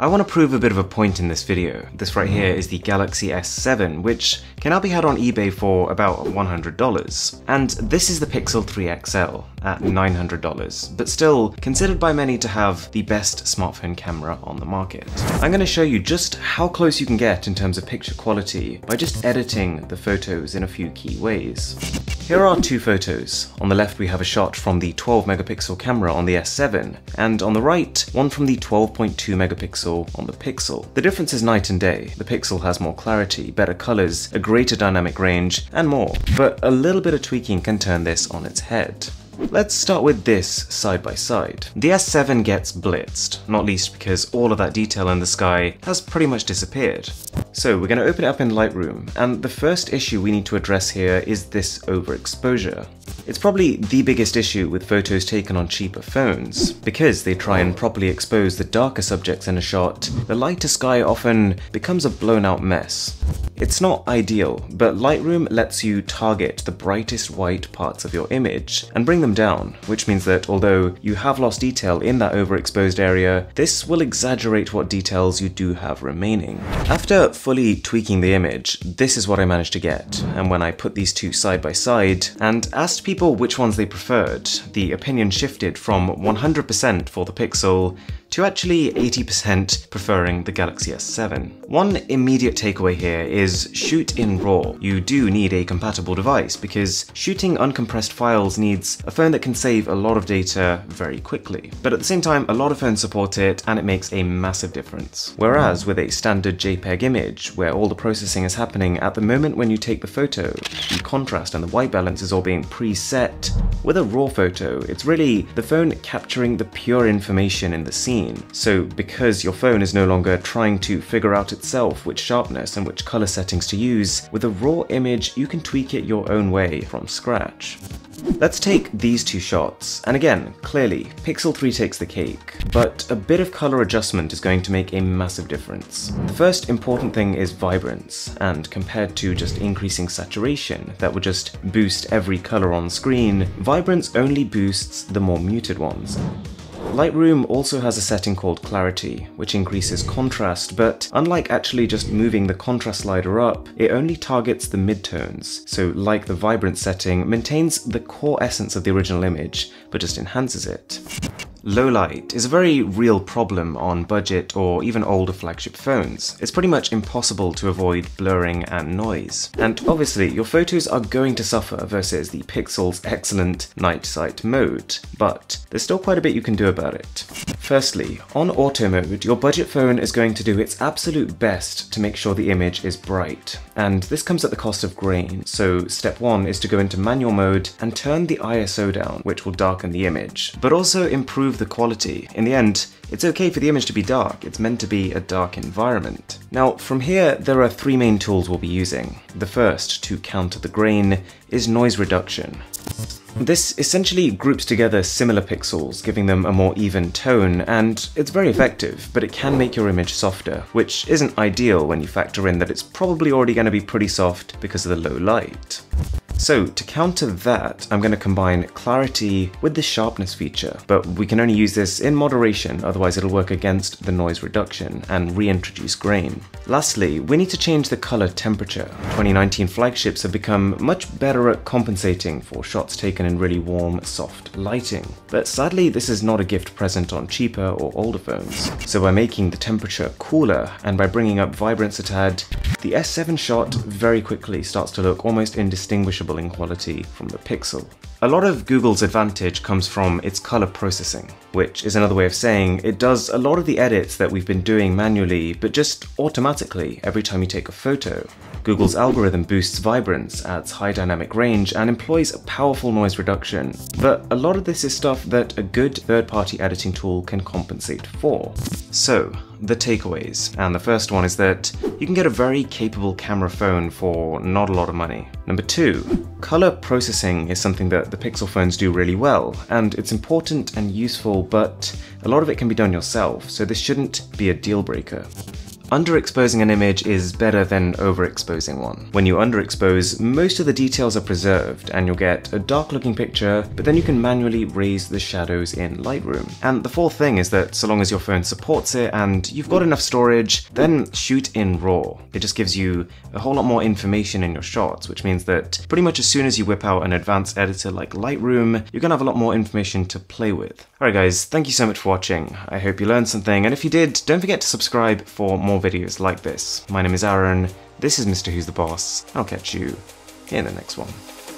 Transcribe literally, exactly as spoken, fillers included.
I want to prove a bit of a point in this video. This right here is the Galaxy S seven, which can now be had on eBay for about one hundred dollars. And this is the Pixel three X L at nine hundred dollars, but still considered by many to have the best smartphone camera on the market. I'm going to show you just how close you can get in terms of picture quality by just editing the photos in a few key ways. Here are two photos. On the left we have a shot from the twelve megapixel camera on the S seven, and on the right, one from the twelve point two megapixel on the Pixel. The difference is night and day. The Pixel has more clarity, better colors, a greater dynamic range, and more. But a little bit of tweaking can turn this on its head. Let's start with this side by side. The S seven gets blitzed, not least because all of that detail in the sky has pretty much disappeared. So we're going to open it up in Lightroom, and the first issue we need to address here is this overexposure. It's probably the biggest issue with photos taken on cheaper phones. Because they try and properly expose the darker subjects in a shot, the lighter sky often becomes a blown out mess. It's not ideal, but Lightroom lets you target the brightest white parts of your image and bring them down, which means that although you have lost detail in that overexposed area, this will exaggerate what details you do have remaining. After fully tweaking the image, this is what I managed to get, and when I put these two side by side and asked people which ones they preferred, the opinion shifted from one hundred percent for the Pixel to actually eighty percent preferring the Galaxy S seven. One immediate takeaway here is shoot in RAW. You do need a compatible device because shooting uncompressed files needs a phone that can save a lot of data very quickly. But at the same time, a lot of phones support it and it makes a massive difference. Whereas with a standard JPEG image, where all the processing is happening at the moment when you take the photo, the contrast and the white balance is all being preset. With a RAW photo, it's really the phone capturing the pure information in the scene. So because your phone is no longer trying to figure out itself which sharpness and which color settings to use, with a raw image you can tweak it your own way from scratch. Let's take these two shots, and again, clearly, Pixel three takes the cake, but a bit of color adjustment is going to make a massive difference. The first important thing is vibrance, and compared to just increasing saturation that would just boost every color on screen, vibrance only boosts the more muted ones. Lightroom also has a setting called clarity, which increases contrast, but unlike actually just moving the contrast slider up, it only targets the midtones. So like the vibrance setting, maintains the core essence of the original image, but just enhances it. Low light is a very real problem on budget or even older flagship phones. It's pretty much impossible to avoid blurring and noise. And obviously, your photos are going to suffer versus the Pixel's excellent Night Sight mode, but there's still quite a bit you can do about it. Firstly, on auto mode, your budget phone is going to do its absolute best to make sure the image is bright. And this comes at the cost of grain, so step one is to go into manual mode and turn the I S O down, which will darken the image, but also improve the quality. In the end, it's okay for the image to be dark, it's meant to be a dark environment. Now, from here, there are three main tools we'll be using. The first, to counter the grain, is noise reduction. This essentially groups together similar pixels, giving them a more even tone, and it's very effective, but it can make your image softer, which isn't ideal when you factor in that it's probably already going to be pretty soft because of the low light. So to counter that, I'm going to combine clarity with the sharpness feature, but we can only use this in moderation, otherwise it'll work against the noise reduction and reintroduce grain. Lastly, we need to change the color temperature. twenty nineteen flagships have become much better at compensating for shots taken in really warm, soft lighting, but sadly this is not a gift present on cheaper or older phones. So by making the temperature cooler and by bringing up vibrance a tad, the S seven shot very quickly starts to look almost indistinguishable in quality from the Pixel. A lot of Google's advantage comes from its color processing, which is another way of saying it does a lot of the edits that we've been doing manually, but just automatically every time you take a photo. Google's algorithm boosts vibrance, adds high dynamic range, and employs a powerful noise reduction. But a lot of this is stuff that a good third-party editing tool can compensate for. So, the takeaways. And the first one is that you can get a very capable camera phone for not a lot of money. Number two, color processing is something that the Pixel phones do really well, and it's important and useful, but a lot of it can be done yourself, so this shouldn't be a deal breaker. Underexposing an image is better than overexposing one. When you underexpose, most of the details are preserved and you'll get a dark looking picture, but then you can manually raise the shadows in Lightroom. And the fourth thing is that so long as your phone supports it and you've got enough storage, then shoot in RAW. It just gives you a whole lot more information in your shots, which means that pretty much as soon as you whip out an advanced editor like Lightroom, you're gonna have a lot more information to play with. Alright guys, thank you so much for watching. I hope you learned something, and if you did, don't forget to subscribe for more videos like this. My name is Aaron, this is Mister Who's the Boss, and I'll catch you in the next one.